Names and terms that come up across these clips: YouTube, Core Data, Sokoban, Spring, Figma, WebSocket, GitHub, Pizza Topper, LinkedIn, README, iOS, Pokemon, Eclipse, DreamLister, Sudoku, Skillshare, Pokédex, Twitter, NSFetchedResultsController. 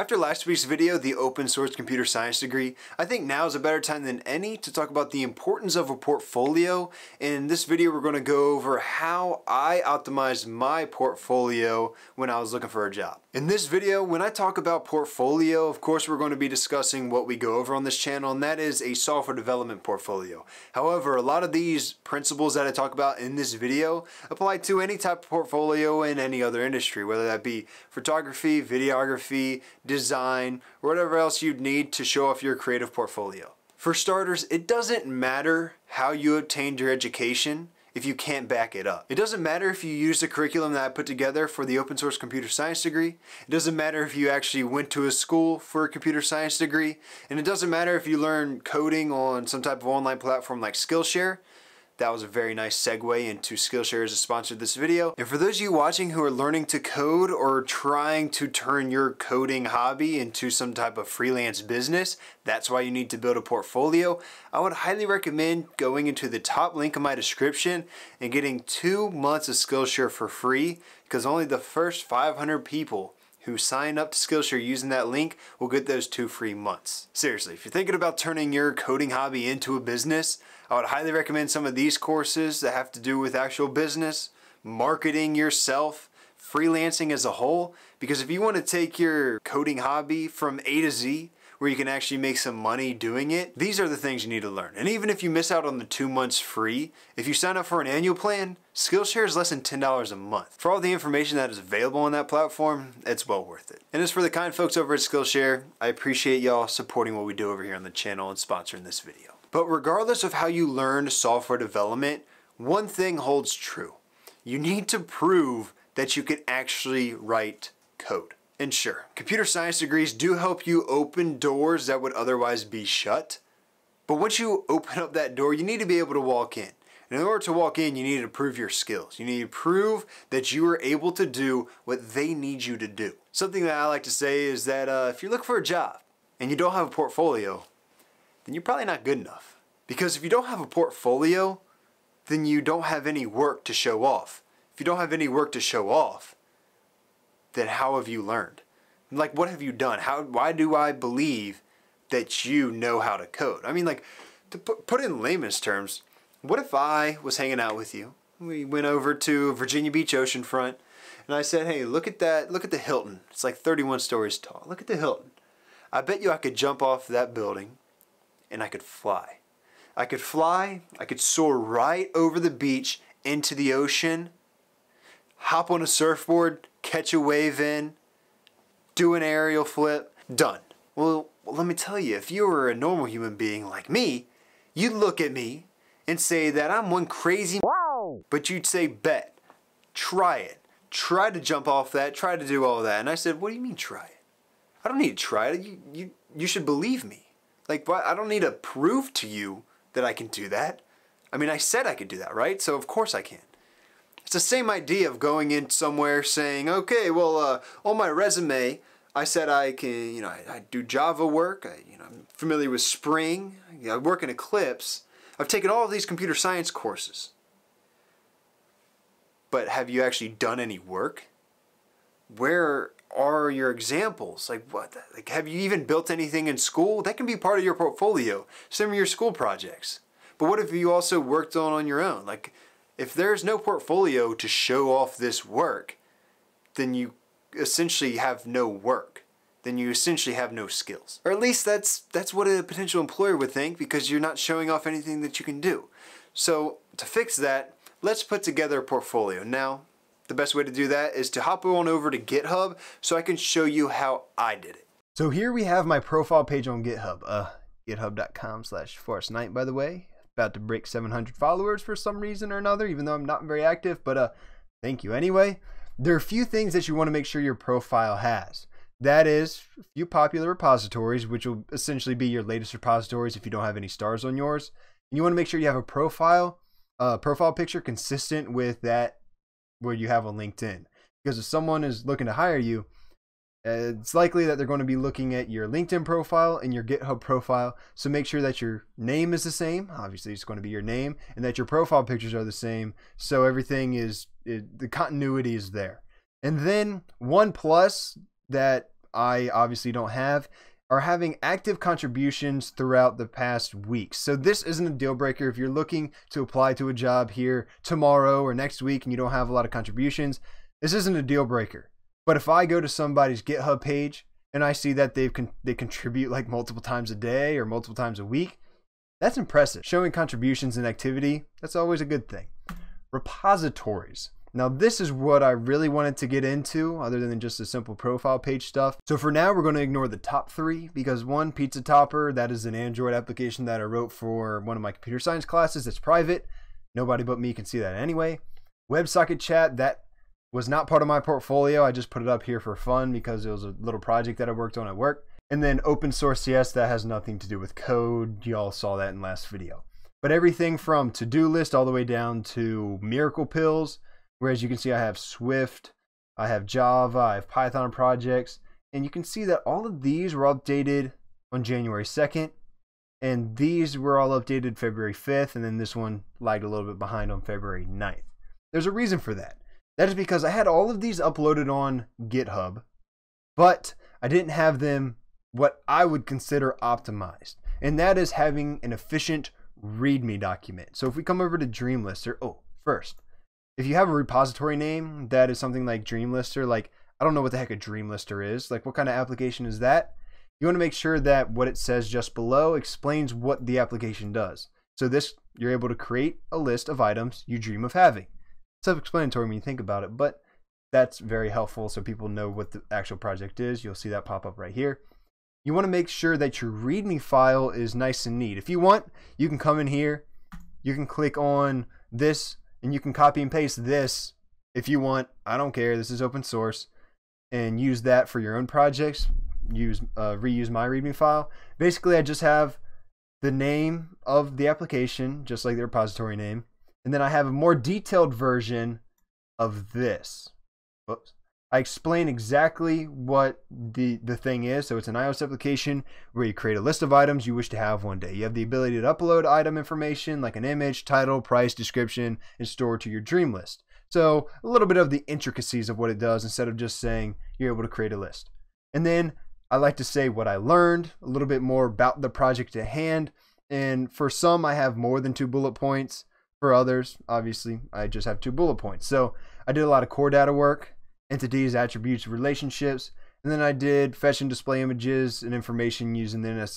After last week's video, the open source computer science degree, I think now is a better time than any to talk about the importance of a portfolio. In this video, we're going to go over how I optimized my portfolio when I was looking for a job. In this video, when I talk about portfolio, of course, we're going to be discussing what we go over on this channel, and that is a software development portfolio. However, a lot of these principles that I talk about in this video apply to any type of portfolio in any other industry, whether that be photography, videography, design, whatever else you'd need to show off your creative portfolio. For starters, it doesn't matter how you obtained your education if you can't back it up. It doesn't matter if you used the curriculum that I put together for the open source computer science degree. It doesn't matter if you actually went to a school for a computer science degree. And it doesn't matter if you learned coding on some type of online platform like Skillshare. That was a very nice segue into Skillshare as a sponsor of this video. And for those of you watching who are learning to code or trying to turn your coding hobby into some type of freelance business, that's why you need to build a portfolio. I would highly recommend going into the top link in my description and getting 2 months of Skillshare for free, because only the first 500 people who sign up to Skillshare using that link will get those 2 free months. Seriously, if you're thinking about turning your coding hobby into a business, I would highly recommend some of these courses that have to do with actual business, marketing yourself, freelancing as a whole, because if you want to take your coding hobby from A to Z, where you can actually make some money doing it, these are the things you need to learn. And even if you miss out on the 2 months free, if you sign up for an annual plan, Skillshare is less than $10 a month. For all the information that is available on that platform, it's well worth it. And as for the kind folks over at Skillshare, I appreciate y'all supporting what we do over here on the channel and sponsoring this video. But regardless of how you learned software development, one thing holds true. You need to prove that you can actually write code. And sure, computer science degrees do help you open doors that would otherwise be shut. But once you open up that door, you need to be able to walk in. And in order to walk in, you need to prove your skills. You need to prove that you are able to do what they need you to do. Something that I like to say is that if you look for a job and you don't have a portfolio, then you're probably not good enough. Because if you don't have a portfolio, then you don't have any work to show off. If you don't have any work to show off, then how have you learned? Like, what have you done? Why do I believe that you know how to code? I mean, like, to put in layman's terms, what if I was hanging out with you? We went over to Virginia Beach oceanfront, and I said, hey, look at that, look at the Hilton. It's like 31 stories tall. Look at the Hilton. I bet you I could jump off that building, and I could fly. I could fly, I could soar right over the beach into the ocean, hop on a surfboard, catch a wave in, do an aerial flip, done. Well, let me tell you, if you were a normal human being like me, you'd look at me and say that I'm one crazy, wow. But you'd say, bet, try it. Try to jump off that, try to do all that. And I said, what do you mean try it? I don't need to try it, you should believe me. Like, I don't need to prove to you that I can do that. I mean, I said I could do that, right? So of course I can. It's the same idea of going in somewhere saying, okay, well, on my resume, I said I can, you know, I do Java work, I'm familiar with Spring, I work in Eclipse, I've taken all of these computer science courses. But have you actually done any work? Where are your examples? Like, what? Like, have you even built anything in school? That can be part of your portfolio, some of your school projects. But what if you also worked on your own? Like, if there's no portfolio to show off this work, then you essentially have no work. Then you essentially have no skills. Or at least that's what a potential employer would think, because you're not showing off anything that you can do. So to fix that, let's put together a portfolio. Now, the best way to do that is to hop on over to GitHub so I can show you how I did it. So here we have my profile page on GitHub. GitHub.com/ForrestKnight, by the way. About to break 700 followers for some reason or another, even though I'm not very active, but thank you anyway. There are a few things that you want to make sure your profile has. That is, a few popular repositories, which will essentially be your latest repositories if you don't have any stars on yours. And you want to make sure you have a profile picture consistent with that what you have on LinkedIn. Because if someone is looking to hire you, it's likely that they're going to be looking at your LinkedIn profile and your GitHub profile. So make sure that your name is the same. Obviously, it's going to be your name, and that your profile pictures are the same. So everything is, the continuity is there. And then one plus that I obviously don't have, are having active contributions throughout the past week. So this isn't a deal breaker. If you're looking to apply to a job here tomorrow or next week and you don't have a lot of contributions, this isn't a deal breaker. But if I go to somebody's GitHub page and I see that they contribute like multiple times a day or multiple times a week, that's impressive. Showing contributions and activity, that's always a good thing. Repositories. Now this is what I really wanted to get into other than just the simple profile page stuff. So for now, we're going to ignore the top three because one, Pizza Topper, that is an Android application that I wrote for one of my computer science classes. It's private. Nobody but me can see that anyway. WebSocket chat, that was not part of my portfolio. I just put it up here for fun because it was a little project that I worked on at work. And then open source CS, that has nothing to do with code. Y'all saw that in last video. But everything from to-do list all the way down to miracle pills. Whereas you can see I have Swift, I have Java, I have Python projects, and you can see that all of these were updated on January 2nd, and these were all updated February 5th, and then this one lagged a little bit behind on February 9th. There's a reason for that. That is because I had all of these uploaded on GitHub, but I didn't have them what I would consider optimized, and that is having an efficient README document. So if we come over to DreamLister, oh, first, if you have a repository name that is something like DreamLister, like I don't know what the heck a DreamLister is, like what kind of application is that? You want to make sure that what it says just below explains what the application does. So this, you're able to create a list of items you dream of having. Self-explanatory when you think about it, but that's very helpful so people know what the actual project is. You'll see that pop up right here. You want to make sure that your README file is nice and neat. If you want, you can come in here, you can click on this, and you can copy and paste this if you want. I don't care. This is open source. And use that for your own projects. Use reuse my README file. Basically, I just have the name of the application, just like the repository name. And then I have a more detailed version of this. Whoops. I explain exactly what the thing is. So it's an iOS application where you create a list of items you wish to have one day. You have the ability to upload item information like an image, title, price, description, and store to your dream list. So a little bit of the intricacies of what it does instead of just saying you're able to create a list. And then I like to say what I learned, a little bit more about the project at hand. And for some, I have more than 2 bullet points. For others, obviously, I just have 2 bullet points. So I did a lot of core data work. Entities, attributes, relationships, and then I did fetch and display images and information using the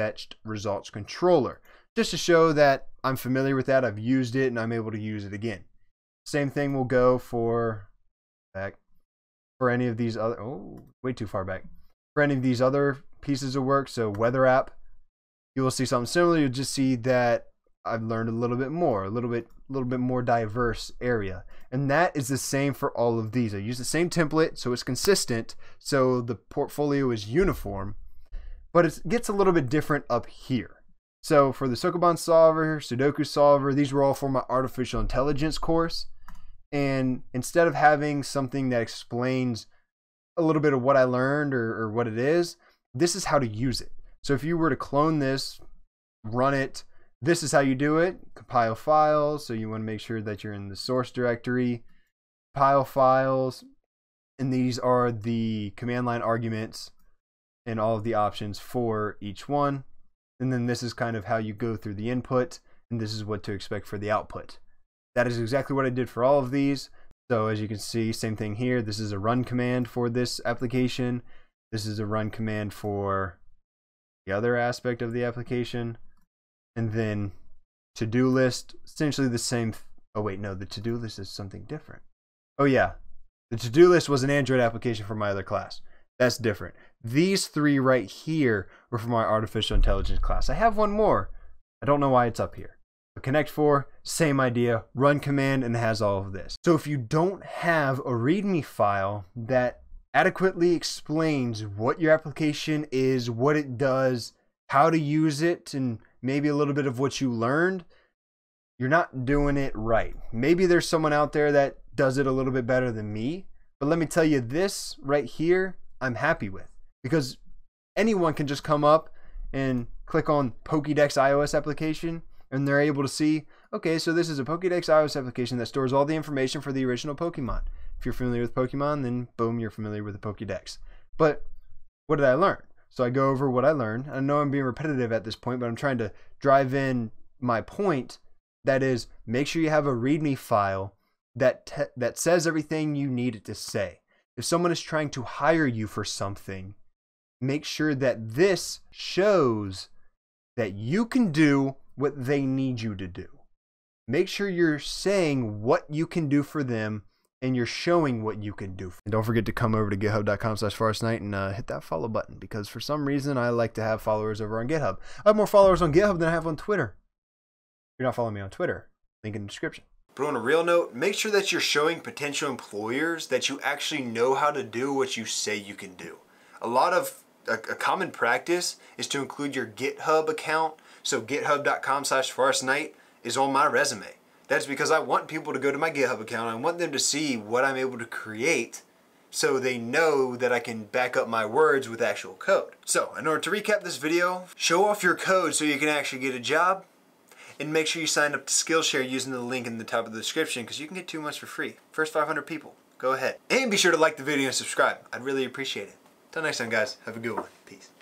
NSFetchedResultsController, just to show that I'm familiar with that, I've used it, and I'm able to use it again. Same thing will go for any of these other, oh, way too far back, for any of these other pieces of work. So weather app, you will see something similar. You'll just see that I've learned a little bit more, a little bit more diverse area. And that is the same for all of these. I use the same template, so it's consistent, so the portfolio is uniform, but it gets a little bit different up here. So for the Sokoban solver, Sudoku solver, these were all for my artificial intelligence course. And instead of having something that explains a little bit of what I learned or what it is, this is how to use it. So if you were to clone this, run it, this is how you do it. Compile files, so you want to make sure that you're in the source directory. Compile files, and these are the command line arguments and all of the options for each one. And then this is kind of how you go through the input, and this is what to expect for the output. That is exactly what I did for all of these. So as you can see, same thing here. This is a run command for this application. This is a run command for the other aspect of the application. And then to-do list, essentially the same. Oh wait, no, the to-do list is something different. Oh yeah, the to-do list was an Android application for my other class. That's different. These 3 right here were for my artificial intelligence class. I have one more. I don't know why it's up here. But Connect 4, same idea, run command, and it has all of this. So if you don't have a README file that adequately explains what your application is, what it does, how to use it, and maybe a little bit of what you learned, you're not doing it right. Maybe there's someone out there that does it a little bit better than me, but let me tell you, this right here, I'm happy with, because anyone can just come up and click on Pokédex iOS application, and they're able to see, okay, so this is a Pokédex iOS application that stores all the information for the original Pokemon. If you're familiar with Pokemon, then boom, you're familiar with the Pokédex. But what did I learn? So I go over what I learned. I know I'm being repetitive at this point, but I'm trying to drive in my point. That is, make sure you have a README file that says everything you need it to say. If someone is trying to hire you for something, make sure that this shows that you can do what they need you to do. Make sure you're saying what you can do for them, and you're showing what you can do. And don't forget to come over to github.com/ForrestKnight and hit that follow button, because for some reason I like to have followers over on GitHub. I have more followers on GitHub than I have on Twitter. If you're not following me on Twitter, link in the description. But on a real note, make sure that you're showing potential employers that you actually know how to do what you say you can do. A lot of a common practice is to include your GitHub account. So github.com/ForrestKnight is on my resume. That's because I want people to go to my GitHub account. I want them to see what I'm able to create, so they know that I can back up my words with actual code. So in order to recap this video, show off your code so you can actually get a job, and make sure you sign up to Skillshare using the link in the top of the description, because you can get 2 months for free. First 500 people, go ahead. And be sure to like the video and subscribe. I'd really appreciate it. Till next time, guys, have a good one. Peace.